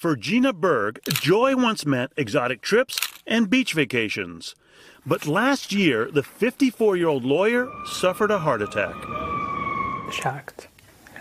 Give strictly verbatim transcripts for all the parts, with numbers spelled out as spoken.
For Gina Berg, joy once meant exotic trips and beach vacations. But last year, the fifty-four-year-old lawyer suffered a heart attack. Shocked.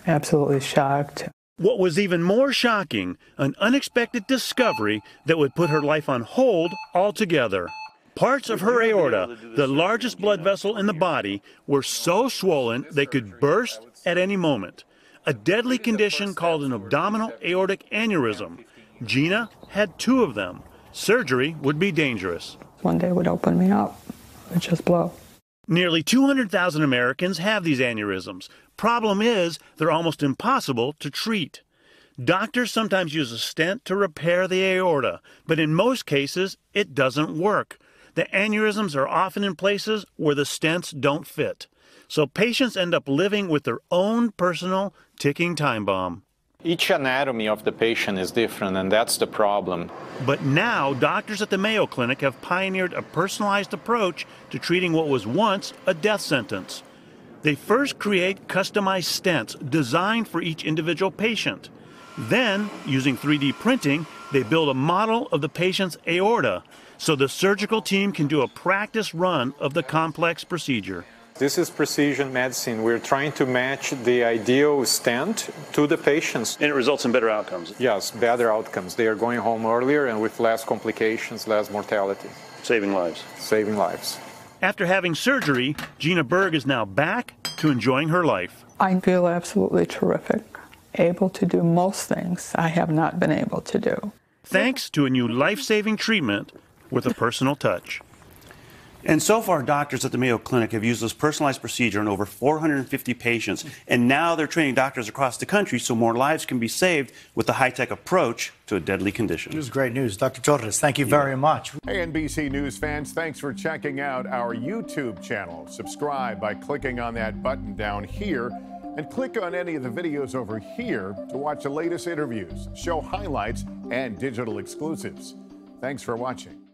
Absolutely shocked. What was even more shocking, an unexpected discovery that would put her life on hold altogether. Parts of her aorta, the largest blood vessel in the body, were so swollen they could burst at any moment. A deadly condition called an abdominal aortic aneurysm. Gina had two of them. Surgery would be dangerous. One day it would open me up. It would just blow. Nearly two hundred thousand Americans have these aneurysms. Problem is, they're almost impossible to treat. Doctors sometimes use a stent to repair the aorta, but in most cases, it doesn't work. The aneurysms are often in places where the stents don't fit. So patients end up living with their own personal ticking time bomb. Each anatomy of the patient is different, and that's the problem. But now, doctors at the Mayo Clinic have pioneered a personalized approach to treating what was once a death sentence. They first create customized stents designed for each individual patient. Then, using three D printing, they build a model of the patient's aorta so the surgical team can do a practice run of the complex procedure. This is precision medicine. We're trying to match the ideal stent to the patients. And it results in better outcomes. Yes, better outcomes. They are going home earlier and with less complications, less mortality. Saving lives. Saving lives. After having surgery, Gina Berg is now back to enjoying her life. I feel absolutely terrific. Able to do most things I have not been able to do. Thanks to a new life-saving treatment with a personal touch. And so far, doctors at the Mayo Clinic have used this personalized procedure in over four hundred fifty patients. And now they're training doctors across the country so more lives can be saved with the high-tech approach to a deadly condition. This is great news. Doctor Torres, thank you very much. Hey, N B C News fans, thanks for checking out our YouTube channel. Subscribe by clicking on that button down here. And click on any of the videos over here to watch the latest interviews, show highlights, and digital exclusives. Thanks for watching.